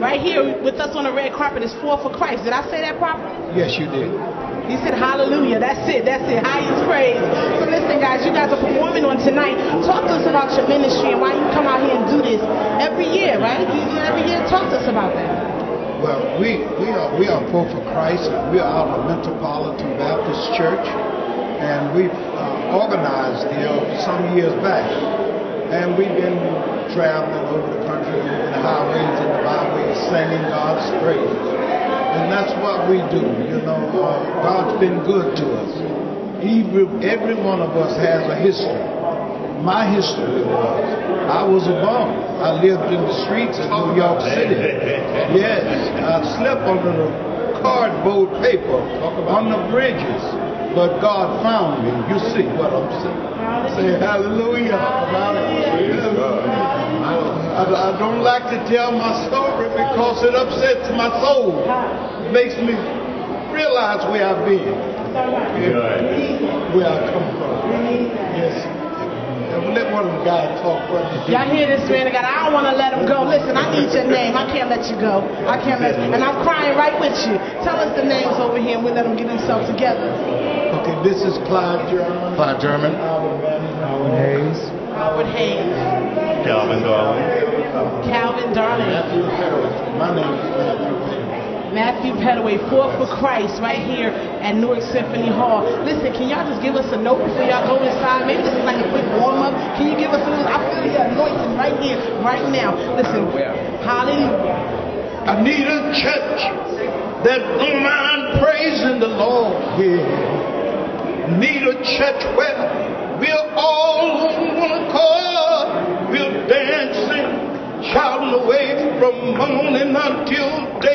right here with us on the red carpet is Four for Christ. Did I say that properly? Yes, you did. He said, hallelujah. That's it. That's it. Highest praise. So listen, guys, you guys are performing on tonight. Talk to us about your ministry and why you come out here and do this every year, right? You do it every year. Talk to us about that. Well, we are Poor for Christ. We are out of Metropolitan Baptist Church. And we've organized there some years back. And we've been traveling over the country, over the highways and the byways, singing God's praise. And that's what we do, you know. God's been good to us. Every one of us has a history. My history was, I was a bum. I lived in the streets of New York City. Yes, I slept under the cardboard paper on the bridges. But God found me. You see what I'm saying. Say hallelujah. I don't like to tell my story because it upsets my soul. It makes me realize where I've been, where I come from. Yes. Let one of the guys talk. Y'all hear this, man? I don't want to let him go. Listen, I need your name. I can't let you go. I can't let you. And I'm crying right with you. Tell us the names over here, and we let them get themselves together. Okay, this is Clive German. Clive German. Howard Hayes. Howard Hayes. Calvin Darling. Calvin Darling. Matthew Petaway. My name is Matthew Petaway. Matthew Petaway, Four for Christ, right here at Newark Symphony Hall. Listen, can y'all just give us a note before y'all go inside? Maybe this is like a quick warm-up. Can you give us a little? I feel the anointing right here, right now. Listen, hallelujah. I need a church that don't mind praising the Lord. Yeah. Need a church where we're all on one accord. We're dancing, shouting away from morning until day.